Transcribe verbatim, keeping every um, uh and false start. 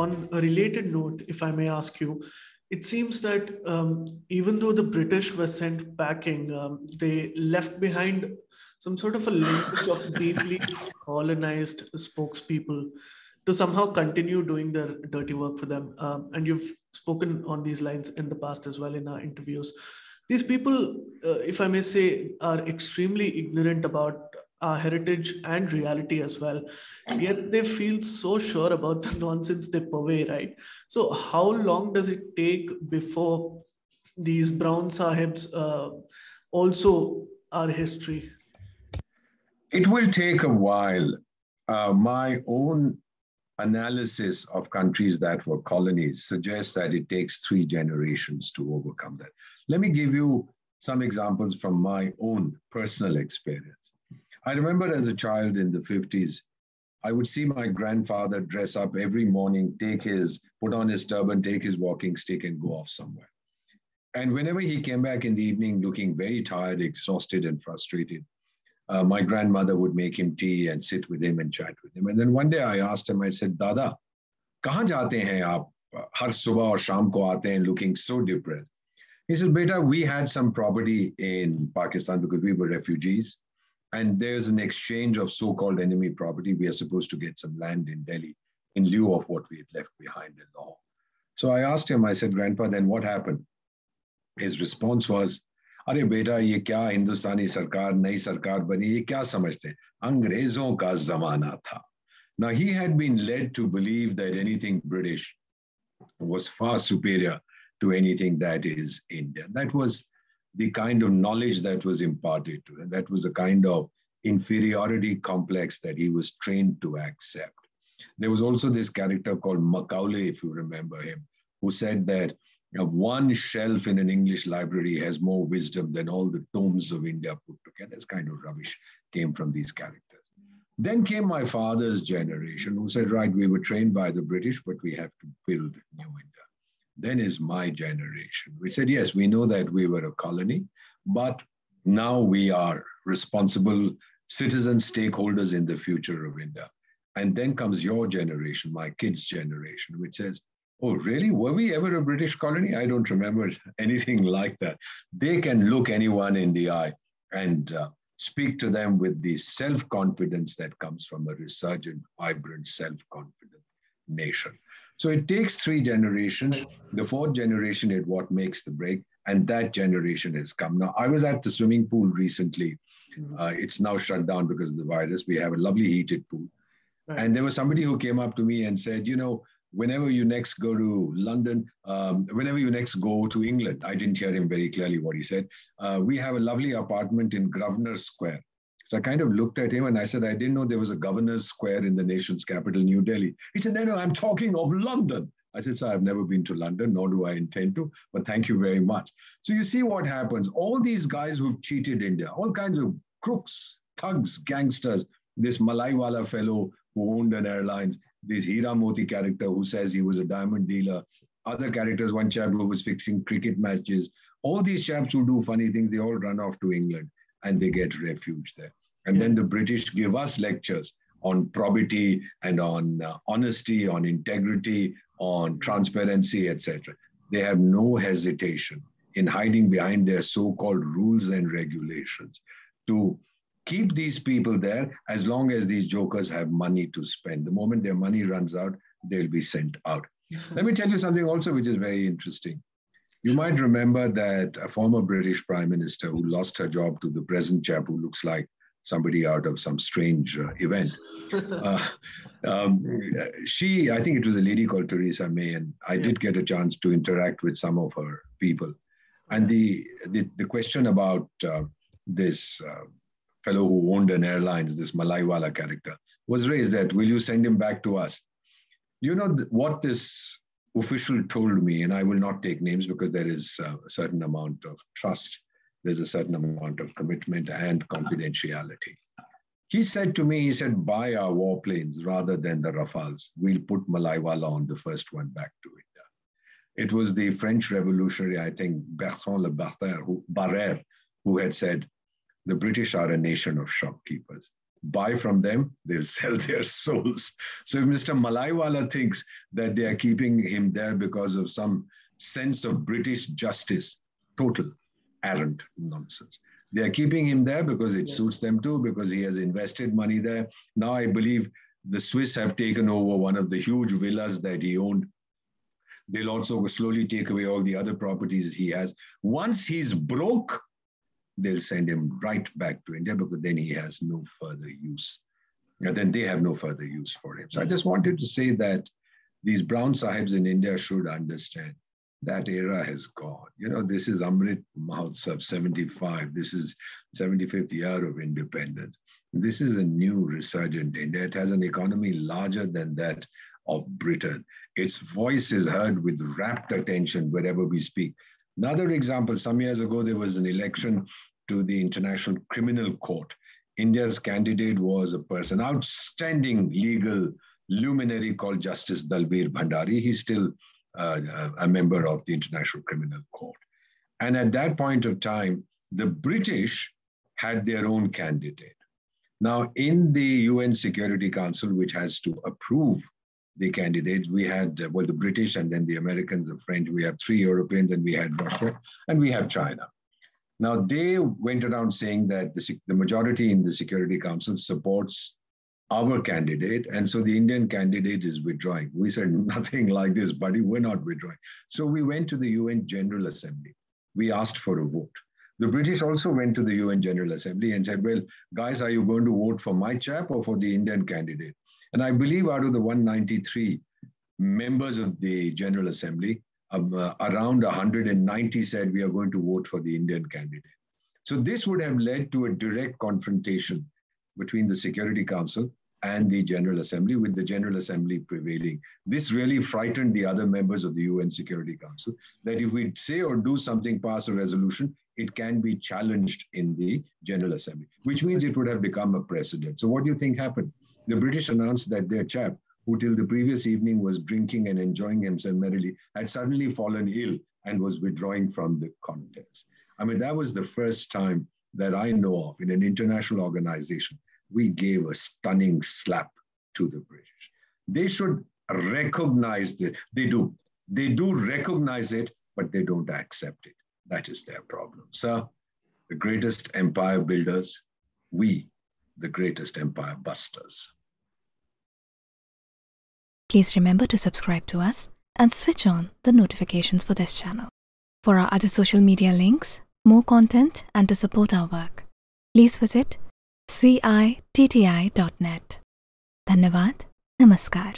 on a related note, if I may ask you, it seems that um, even though the British were sent packing, um, they left behind some sort of a lineage of deeply colonized spokespeople to somehow continue doing their dirty work for them. Um, and you've spoken on these lines in the past as well in our interviews. These people, uh, if I may say, are extremely ignorant about our heritage and reality as well. Yet they feel so sure about the nonsense they purvey, right? So how long does it take before these brown sahibs uh, also are history? It will take a while. Uh, my own analysis of countries that were colonies suggests that it takes three generations to overcome that. Let me give you some examples from my own personal experience. I remember as a child in the fifties, I would see my grandfather dress up every morning, take his, put on his turban, take his walking stick and go off somewhere. And whenever he came back in the evening looking very tired, exhausted and frustrated, uh, my grandmother would make him tea and sit with him and chat with him. And then one day I asked him, I said, Dada, kahan jate hain aap? Har subah aur sham ko aate hain looking so depressed. He said, Beta, we had some property in Pakistan because we were refugees. And there's an exchange of so-called enemy property. We are supposed to get some land in Delhi in lieu of what we had left behind in Lahore. So I asked him, I said, Grandpa, then what happened? His response was, Arey beta, ye kya Hindustani sarkar, nayi sarkar bani, ye kya samajhte? Angrezon ka zamana tha. Now he had been led to believe that anything British was far superior to anything that is Indian. That was the kind of knowledge that was imparted to him. That was a kind of inferiority complex that he was trained to accept. There was also this character called Macaulay, if you remember him, who said that you know, one shelf in an English library has more wisdom than all the tomes of India put together. This kind of rubbish came from these characters. Then came my father's generation who said, right, we were trained by the British, but we have to build new India. Then is my generation. We said, yes, we know that we were a colony, but now we are responsible citizen stakeholders in the future of India. And then comes your generation, my kids' generation, which says, oh, really? Were we ever a British colony? I don't remember anything like that. They can look anyone in the eye and uh, speak to them with the self-confidence that comes from a resurgent, vibrant, self-confident nation. So it takes three generations. The fourth generation is what makes the break, and that generation has come. Now, I was at the swimming pool recently. Uh, it's now shut down because of the virus. We have a lovely heated pool. Right. And there was somebody who came up to me and said, you know, whenever you next go to London, um, whenever you next go to England, I didn't hear him very clearly what he said. Uh, we have a lovely apartment in Grosvenor Square. So I kind of looked at him and I said, I didn't know there was a governor's square in the nation's capital, New Delhi. He said, no, no, I'm talking of London. I said, sir, I've never been to London, nor do I intend to, but thank you very much. So you see what happens. All these guys who've cheated India, all kinds of crooks, thugs, gangsters, this Malaiwala fellow who owned an airlines, this Hira Moti character who says he was a diamond dealer, other characters, one chap who was fixing cricket matches, all these chaps who do funny things, they all run off to England and they get refuge there. And yeah. Then the British give us lectures on probity and on uh, honesty, on integrity, on transparency, et cetera. They have no hesitation in hiding behind their so-called rules and regulations to keep these people there as long as these jokers have money to spend. The moment their money runs out, they'll be sent out. Let me tell you something also which is very interesting. You might remember that a former British Prime Minister who lost her job to the present chap who looks like somebody out of some strange uh, event. Uh, um, she, I think it was a lady called Teresa May, and I yeah. did get a chance to interact with some of her people. And the, the, the question about uh, this uh, fellow who owned an airlines, this Malaiwala character, was raised that, will you send him back to us? You know th- what this official told me, and I will not take names because there is a certain amount of trust. There's a certain amount of commitment and confidentiality. He said to me, he said, buy our warplanes rather than the Rafales. We'll put Malaiwala on the first one back to India. It was the French revolutionary, I think, Bertrand Le Barre, who, Barre, who had said, the British are a nation of shopkeepers. buy from them, they'll sell their souls. So if Mister Malaiwala thinks that they are keeping him there because of some sense of British justice, total arrant nonsense. They are keeping him there because it suits them too, because he has invested money there. Now I believe the Swiss have taken over one of the huge villas that he owned. They'll also slowly take away all the other properties he has. Once he's broke, they'll send him right back to India, because then he has no further use. And then they have no further use for him. So I just wanted to say that these Brown Sahibs in India should understand that era has gone. You know, this is Amrit Mahotsav, seventy-five. This is seventy-fifth year of independence. This is a new resurgent India. It has an economy larger than that of Britain. Its voice is heard with rapt attention wherever we speak. Another example, some years ago, there was an election to the International Criminal Court. India's candidate was a person, outstanding legal luminary called Justice Dalbir Bhandari. He's still uh, a member of the International Criminal Court. And at that point of time, the British had their own candidate. Now, in the U N Security Council, which has to approve the candidates, we had, well, the British and then the Americans, the French, we have three Europeans, and we had Russia, and we have China. Now, they went around saying that the, the majority in the Security Council supports our candidate, and so the Indian candidate is withdrawing. We said, nothing like this, buddy, we're not withdrawing. So we went to the U N General Assembly. We asked for a vote. The British also went to the U N General Assembly and said, well, guys, are you going to vote for my chap or for the Indian candidate? And I believe out of the one ninety-three members of the General Assembly, um, uh, around one hundred ninety said we are going to vote for the Indian candidate. So this would have led to a direct confrontation between the Security Council and the General Assembly, with the General Assembly prevailing. This really frightened the other members of the U N Security Council, that if we say or do something, pass a resolution, it can be challenged in the General Assembly, which means it would have become a precedent. So what do you think happened? The British announced that their chap, who till the previous evening was drinking and enjoying himself merrily, had suddenly fallen ill and was withdrawing from the contest. I mean, that was the first time that I know of in an international organization, we gave a stunning slap to the British. They should recognize this. They do. They do recognize it, but they don't accept it. That is their problem. So the greatest empire builders, we, the greatest empire busters. Please remember to subscribe to us and switch on the notifications for this channel. For our other social media links, more content, and to support our work, please visit C I T T I dot net. Dhanyavad. Namaskar.